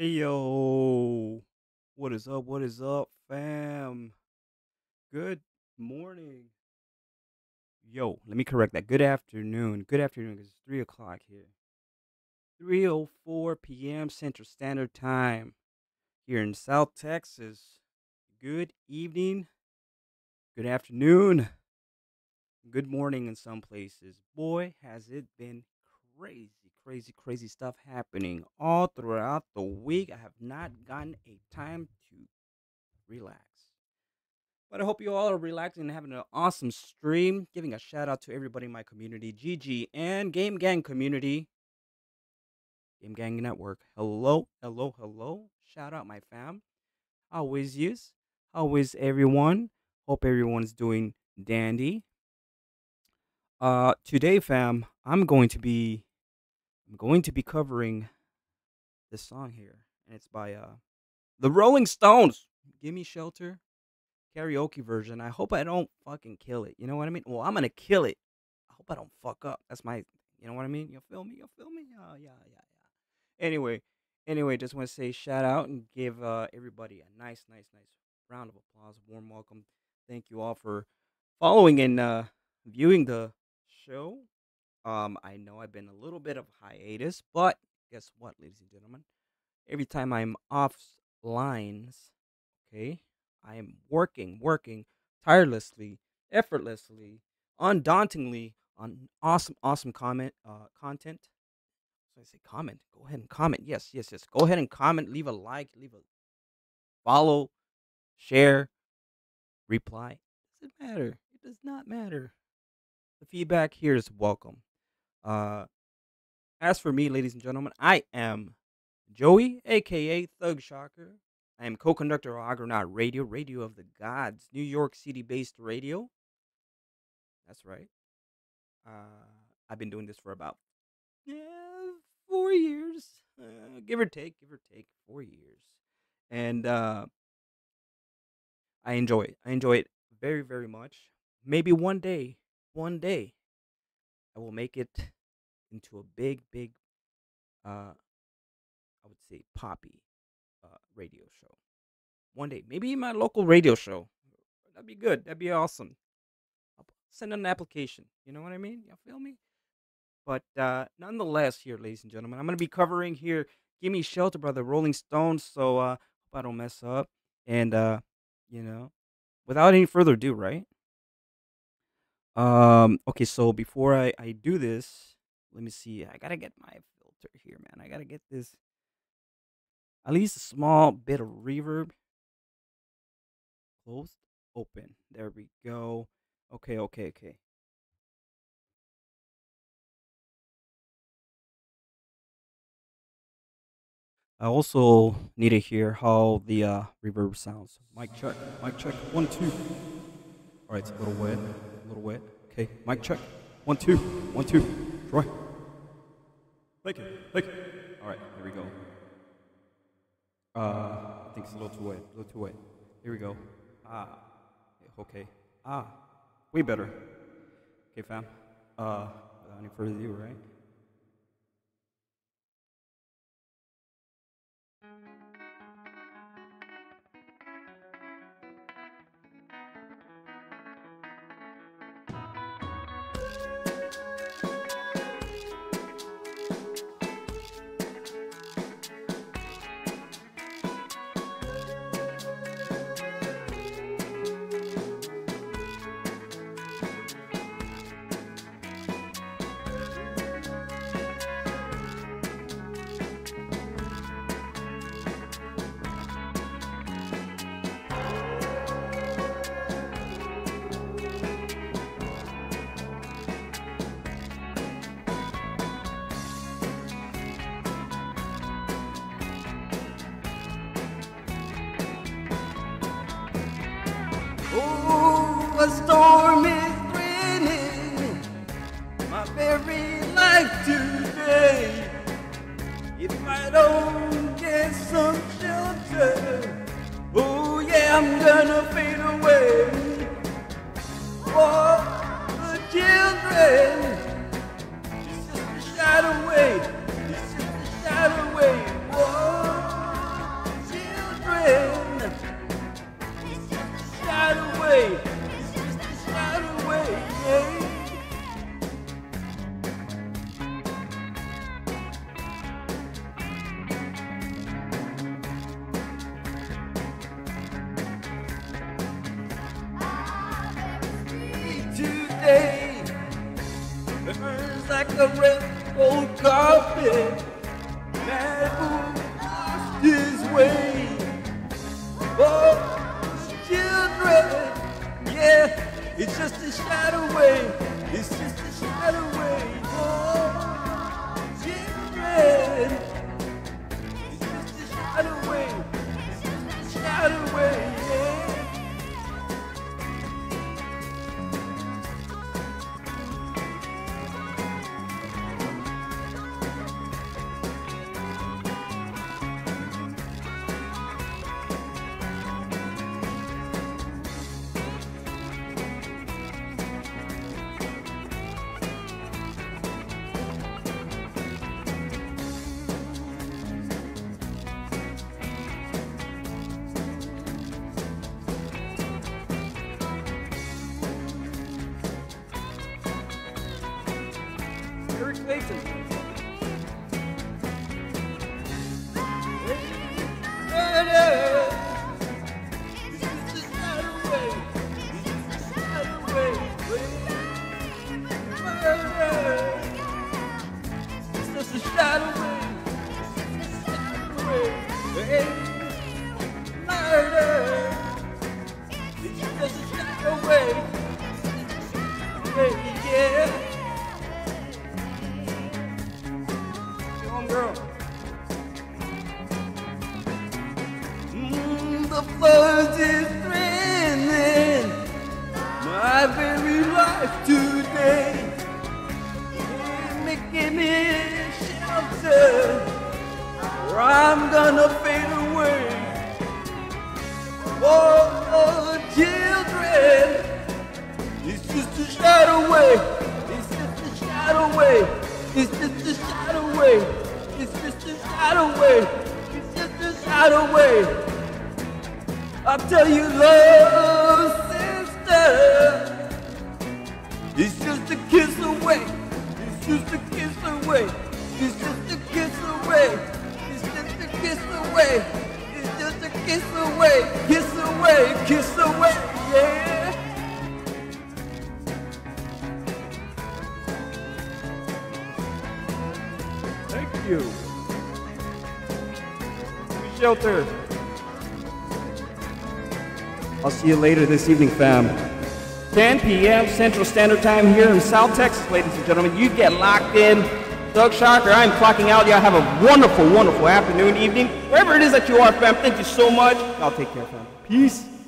Hey yo, what is up? What is up, fam? Good morning. Yo, let me correct that. Good afternoon. Good afternoon, because it's 3 o'clock here. 3:04 p.m. Central Standard Time here in South Texas. Good evening. Good afternoon. Good morning in some places. Boy, has it been crazy stuff happening all throughout the week. I have not gotten a time to relax, but I hope you all are relaxing and having an awesome stream. Giving a shout out to everybody in my community, GG and Game Gang community, Game Gang Network. Hello, shout out my fam. How is yous? How is everyone? Hope everyone's doing dandy. Today, fam, I'm going to be covering this song here, and it's by the Rolling Stones, "Gimme Shelter," karaoke version. I hope I don't fucking kill it. You know what I mean? Well, I'm gonna kill it. I hope I don't fuck up. That's my, you know what I mean? You feel me? Yeah. Anyway, just want to say shout out and give everybody a nice round of applause, warm welcome. Thank you all for following and viewing the show. I know I've been a little bit of hiatus, but guess what, ladies and gentlemen? Every time I'm off lines, okay, I am working tirelessly, effortlessly, undauntingly on awesome content. So I say comment. Go ahead and comment. Yes. Go ahead and comment. Leave a like. Leave a follow. Share. Reply. Doesn't matter. It does not matter. The feedback here is welcome. As for me, ladies and gentlemen, I am Joey, aka Thug Shocker. I am co-conductor of Agronaut Radio, Radio of the Gods, New York City-based radio. That's right. I've been doing this for about 4 years, give or take 4 years, and I enjoy it very, very much. Maybe one day I will make it into a big I would say poppy radio show. One day, maybe my local radio show. That'd be good. That'd be awesome. I'll send an application. You know what I mean? Y'all feel me? But nonetheless, here, ladies and gentlemen, I'm gonna be covering here "Gimme Shelter" by the Rolling Stones. So hope I don't mess up. And you know, without any further ado, right? Okay, so before I do this, let me see. I gotta get my filter here, man. I gotta get this at least a small bit of reverb. Closed, open. There we go. Okay. I also need to hear how the reverb sounds. Mic check, 1, 2. All right, it's a little wet. Okay, mic check. 1, 2, 1, 2. Troy. Thank you. All right, here we go. I think it's a little too wet. Here we go. Okay. Way better. Okay, fam. Without any further ado, right? A storm is grinning my very life today. If I don't get some shelter, oh yeah, I'm gonna fade away. For the children, it's just a shadow away. It's just a shadow away. Whoa. cigarette, old carpet. Mad fool lost his way. Oh, children, yeah, it's just a shadow away. It's just a shadow away. Oh, children, it's just a shadow away. It's just a shadow away. Shelter. I'll see you later this evening, fam. 10 p.m. Central Standard Time here in South Texas, ladies and gentlemen. You get locked in. Thug Shocker, I'm clocking out. Y'all have a wonderful, wonderful afternoon, evening. Wherever it is that you are, fam, thank you so much. I'll take care, fam. Peace.